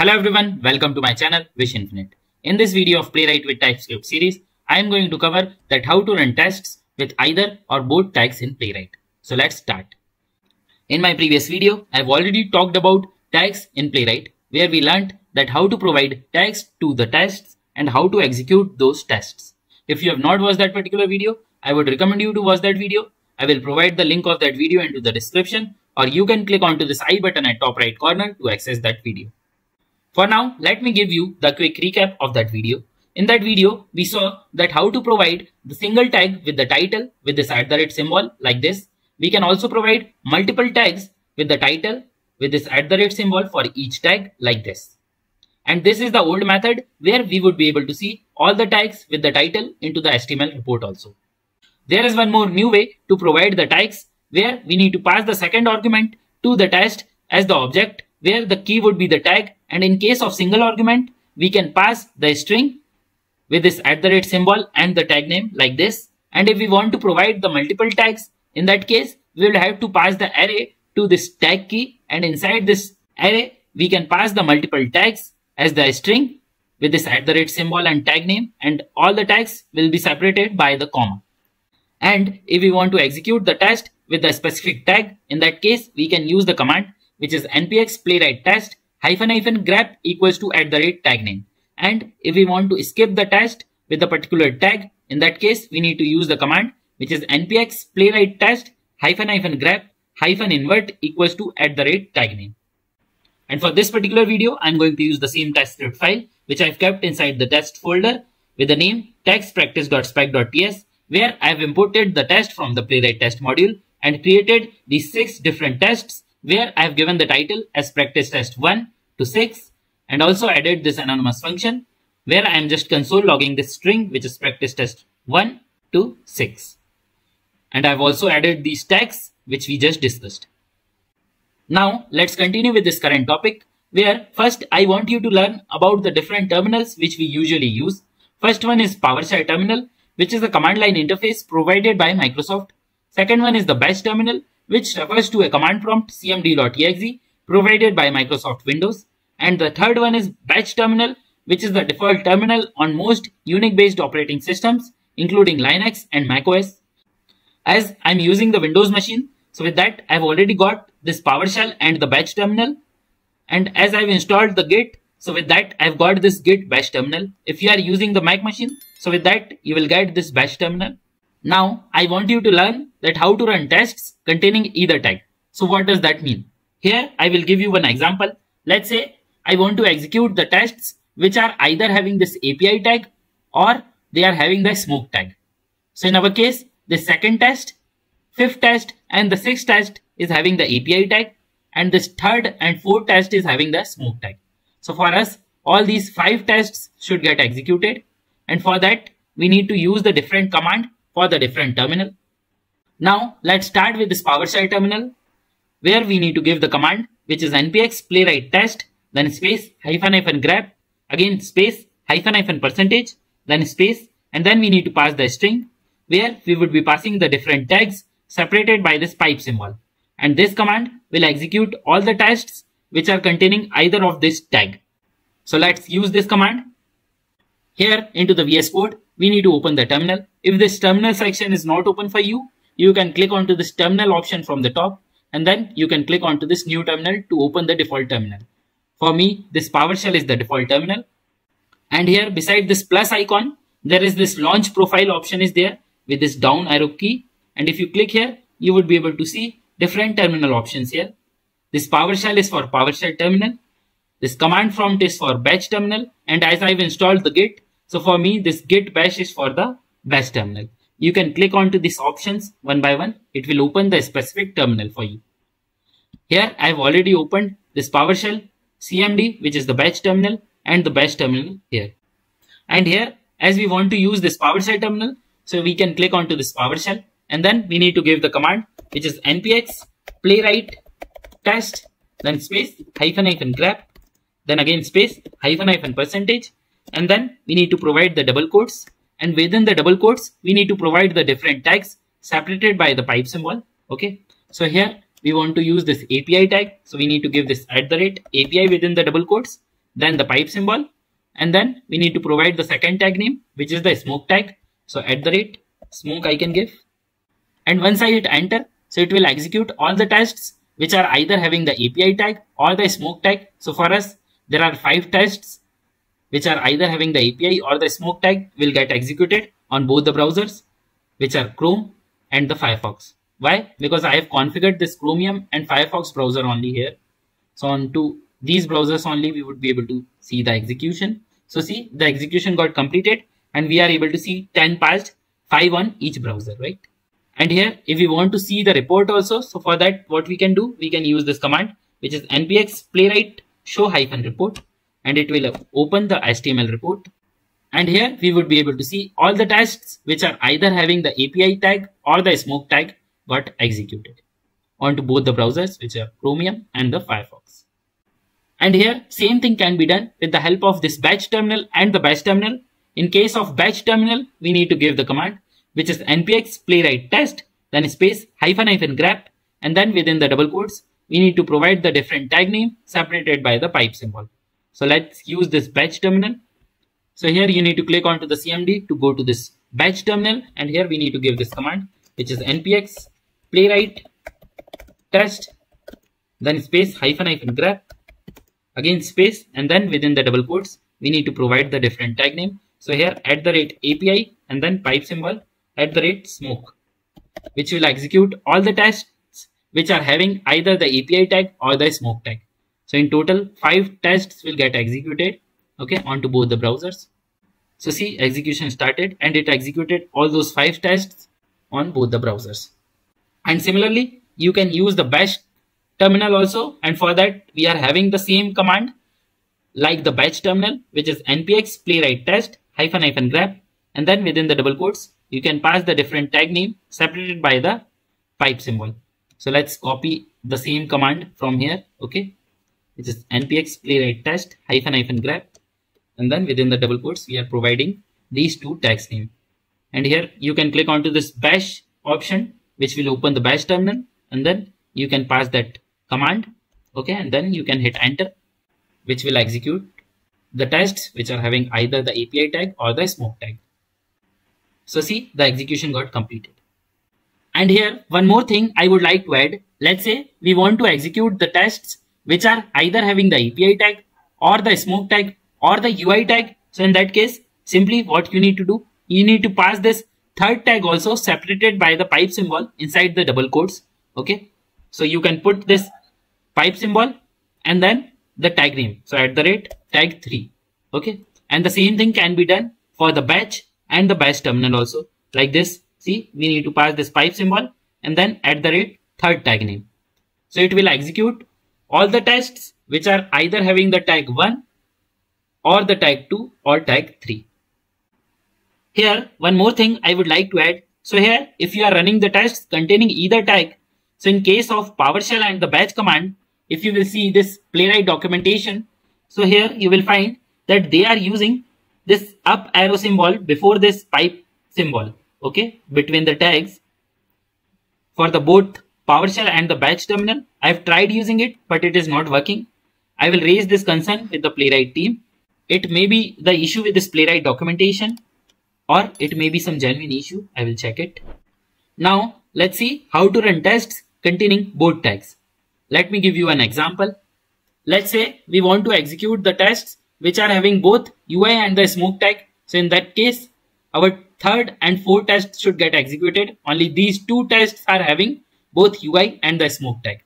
Hello everyone, welcome to my channel WishInfinite. In this video of Playwright with TypeScript series, I am going to cover that how to run tests with either or both tags in Playwright. So let's start. In my previous video, I've already talked about tags in Playwright, where we learned that how to provide tags to the tests and how to execute those tests. If you have not watched that particular video, I would recommend you to watch that video. I will provide the link of that video into the description, or you can click onto this I button at top right corner to access that video. For now, let me give you the quick recap of that video. In that video, we saw that how to provide the single tag with the title with this @ symbol like this. We can also provide multiple tags with the title with this @ symbol for each tag like this. And this is the old method where we would be able to see all the tags with the title into the HTML report also. There is one more new way to provide the tags where we need to pass the second argument to the test as the object where the key would be the tag, and in case of single argument, we can pass the string with this @ symbol and the tag name like this. And if we want to provide the multiple tags, in that case, we will have to pass the array to this tag key, and inside this array, we can pass the multiple tags as the string with this @ symbol and tag name, and all the tags will be separated by the comma. And if we want to execute the test with the specific tag, in that case, we can use the command which is npx playwright test --grep = @tagname. And if we want to skip the test with the particular tag, in that case, we need to use the command which is npx playwright test --grep -invert = @tagname. And for this particular video, I'm going to use the same test script file which I've kept inside the test folder with the name testpractice.spec.ts, where I've imported the test from the Playwright test module and created these 6 different tests where I've given the title as practice test 1 to 6, and also added this anonymous function where I am just console logging this string which is practice test 1 to 6. And I've also added these tags which we just discussed. Now let's continue with this current topic, where first I want you to learn about the different terminals which we usually use. First one is PowerShell terminal, which is the command line interface provided by Microsoft. Second one is the Bash terminal, which refers to a command prompt cmd.exe provided by Microsoft Windows. And the third one is Bash terminal, which is the default terminal on most Unix-based operating systems, including Linux and macOS. As I'm using the Windows machine, so with that, I've already got this PowerShell and the Bash terminal. And as I've installed the Git, so with that, I've got this Git Bash terminal. If you are using the Mac machine, so with that, you will get this Bash terminal. Now, I want you to learn that how to run tests containing either tag. So what does that mean? Here, I will give you one example. Let's say I want to execute the tests which are either having this API tag or they are having the smoke tag. So in our case, the second test, fifth test and the sixth test is having the API tag, and this third and fourth test is having the smoke tag. So for us, all these 5 tests should get executed, and for that, we need to use the different command for the different terminal. Now let's start with this PowerShell terminal, where we need to give the command which is npx playwright test, then space --grep, again space %, then space, and then we need to pass the string where we would be passing the different tags separated by this pipe symbol. And this command will execute all the tests which are containing either of this tag. So let's use this command. Here into the VS Code, we need to open the terminal. If this terminal section is not open for you, you can click onto this terminal option from the top, and then you can click onto this new terminal to open the default terminal. For me, this PowerShell is the default terminal. And here beside this plus icon, there is this launch profile option is there with this down arrow key. And if you click here, you would be able to see different terminal options here. This PowerShell is for PowerShell terminal. This command prompt is for Bash terminal. And as I've installed the Git, so for me, this Git Bash is for the Bash terminal. You can click onto these options one by one. It will open the specific terminal for you. Here, I've already opened this PowerShell CMD, which is the Bash terminal, and the Bash terminal here. And here, as we want to use this PowerShell terminal, so we can click onto this PowerShell, and then we need to give the command, which is npx playwright test, then space --grep, then again space %, and then we need to provide the double quotes, and within the double quotes we need to provide the different tags separated by the pipe symbol. Okay, so here we want to use this API tag, so we need to give this @ API within the double quotes, then the pipe symbol, and then we need to provide the second tag name, which is the smoke tag. So @smoke I can give, and once I hit enter, so it will execute all the tests which are either having the API tag or the smoke tag. So for us, there are 5 tests which are either having the API or the smoke tag will get executed on both the browsers, which are Chrome and the Firefox. Why? Because I have configured this Chromium and Firefox browser only here. So on to these browsers only, we would be able to see the execution. So see, the execution got completed and we are able to see 10 passed, 5 on each browser, right? And here, if we want to see the report also, so for that, what we can do, we can use this command, which is npx playwright show-report, and it will open the HTML report. And here we would be able to see all the tests which are either having the API tag or the smoke tag got executed onto both the browsers, which are Chromium and the Firefox. And here same thing can be done with the help of this batch terminal and the bash terminal. In case of batch terminal, we need to give the command, which is npx playwright test, then space --grep, and then within the double quotes, we need to provide the different tag name separated by the pipe symbol. So let's use this batch terminal. So here you need to click onto the CMD to go to this batch terminal, and here we need to give this command, which is npx playwright test, then space --grep, again space, and then within the double quotes, we need to provide the different tag name. So here @API and then pipe symbol @smoke, which will execute all the tests which are having either the API tag or the smoke tag. So in total, 5 tests will get executed, okay, onto both the browsers. So see, execution started and it executed all those 5 tests on both the browsers. And similarly, you can use the bash terminal also, and for that we are having the same command like the batch terminal, which is npx playwright test --grep, and then within the double quotes you can pass the different tag name separated by the pipe symbol. So let's copy the same command from here, okay, which is npx playwright test --grep, and then within the double quotes we are providing these 2 tags name. And here you can click onto this bash option, which will open the bash terminal, and then you can pass that command, okay, and then you can hit enter, which will execute the tests which are having either the API tag or the smoke tag. So see, the execution got completed. And here one more thing I would like to add. Let's say we want to execute the tests which are either having the API tag or the smoke tag or the UI tag. So in that case, simply what you need to do, you need to pass this third tag also separated by the pipe symbol inside the double quotes, okay. So you can put this pipe symbol and then the tag name, so @tag3, okay. And the same thing can be done for the batch and the bash terminal also, like this. See, we need to pass this pipe symbol and then @3rd tag name. So it will execute all the tests which are either having the tag 1 or the tag 2 or tag 3. Here one more thing I would like to add. So here if you are running the tests containing either tag, so in case of PowerShell and the batch command, if you will see this Playwright documentation, so here you will find that they are using this up arrow symbol before this pipe symbol, okay, between the tags. For the both PowerShell and the batch terminal, I have tried using it, but it is not working. I will raise this concern with the Playwright team. It may be the issue with this Playwright documentation, or it may be some genuine issue. I will check it. Now let's see how to run tests containing both tags. Let me give you an example. Let's say we want to execute the tests which are having both UI and the smoke tag. So in that case, our 3rd and 4th tests should get executed. Only these 2 tests are having both UI and the smoke tag.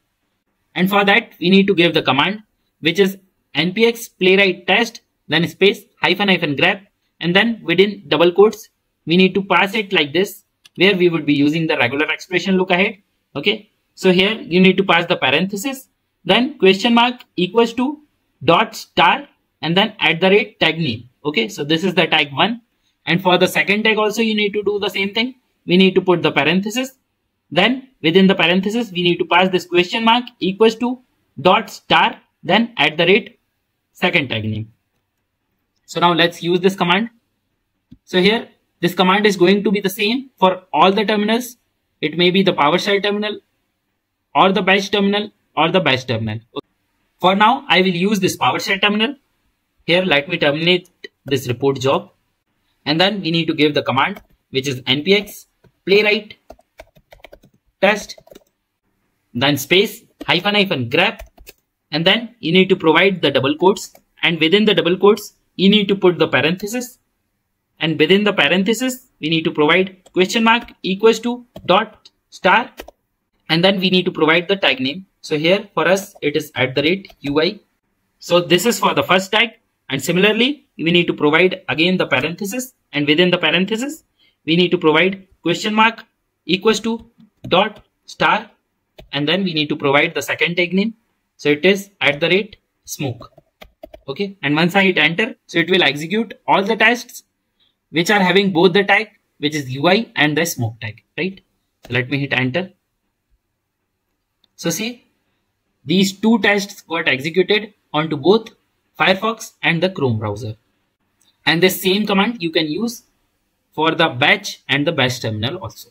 And for that, we need to give the command, which is npx playwright test, then space --grep, and then within double quotes, we need to pass it like this, where we would be using the regular expression look ahead, okay. So here you need to pass the parenthesis, then $ =.* and then @tag name. Okay, so this is the tag 1. And for the second tag also you need to do the same thing. We need to put the parenthesis. Then within the parenthesis we need to pass this $ =.* then @second tag name. So now let's use this command. So here this command is going to be the same for all the terminals. It may be the PowerShell terminal, or the batch terminal, or the bash terminal. For now, I will use this PowerShell terminal. Here, let me terminate this report job. And then we need to give the command, which is npx playwright test, then space -- grep. And then you need to provide the double quotes. And within the double quotes, you need to put the parenthesis. And within the parenthesis, we need to provide $ =.* and then we need to provide the tag name. So here for us, it is @UI. So this is for the first tag. And similarly, we need to provide again the parenthesis. And within the parenthesis, we need to provide $= and then we need to provide the second tag name. So it is @smoke. Okay. And once I hit enter, so it will execute all the tests which are having both the tag, which is UI, and the smoke tag, right? So let me hit enter. So see, these two tests got executed onto both Firefox and the Chrome browser. And the same command you can use for the batch and the bash terminal also.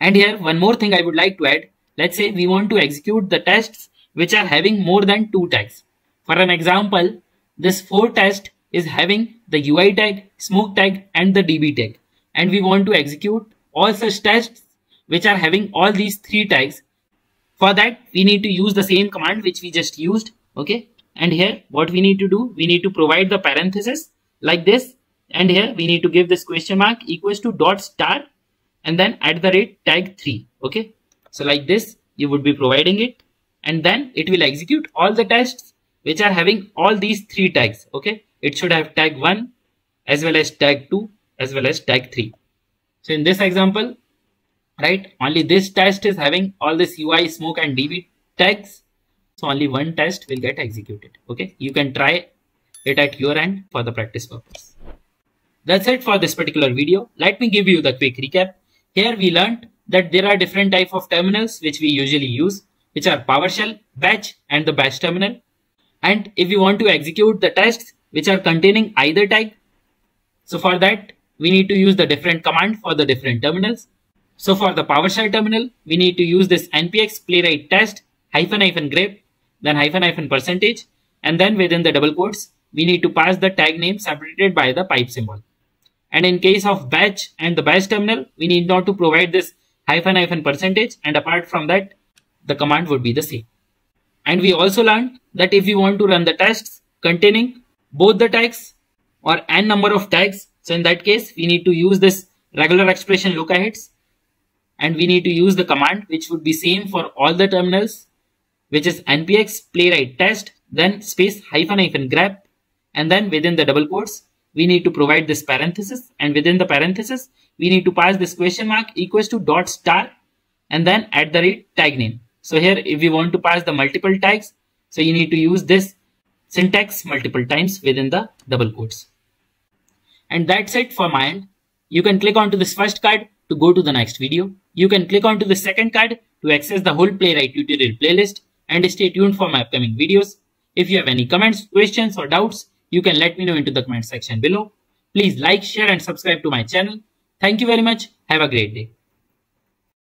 And here, one more thing I would like to add. Let's say we want to execute the tests which are having more than two tags. For an example, this 4 test is having the UI tag, smoke tag, and the DB tag. And we want to execute all such tests which are having all these 3 tags. For that, we need to use the same command which we just used. Okay. And here, what we need to do, we need to provide the parenthesis like this. And here, we need to give this $ =.* and then @tag3. Okay. So like this, you would be providing it. And then it will execute all the tests which are having all these 3 tags. Okay. It should have tag 1 as well as tag 2 as well as tag 3. So in this example, right, only this test is having all this UI, smoke, and DB tags. So only one test will get executed. Okay. You can try it at your end for the practice purpose. That's it for this particular video. Let me give you the quick recap. Here we learned that there are different types of terminals which we usually use, which are PowerShell, batch, and the bash terminal. And if you want to execute the tests which are containing either tag, so for that, we need to use the different command for the different terminals. So for the PowerShell terminal, we need to use this npx playwright test -- grep, then %, and then within the double quotes, we need to pass the tag name separated by the pipe symbol. And in case of batch and the bash terminal, we need not to provide this %, and apart from that, the command would be the same. And we also learned that if you want to run the tests containing both the tags or n number of tags, so in that case, we need to use this regular expression locahits. And we need to use the command which would be same for all the terminals, which is npx playwright test, then space -- grep, and then within the double quotes, we need to provide this parenthesis, and within the parenthesis, we need to pass this $ =.* and then @ tag name. So here, if we want to pass the multiple tags, so you need to use this syntax multiple times within the double quotes. And that's it for my end. You can click onto this first card to go to the next video. You can click onto the second card to access the whole Playwright tutorial playlist, and stay tuned for my upcoming videos. If you have any comments, questions, or doubts, you can let me know into the comment section below. Please like, share, and subscribe to my channel. Thank you very much. Have a great day.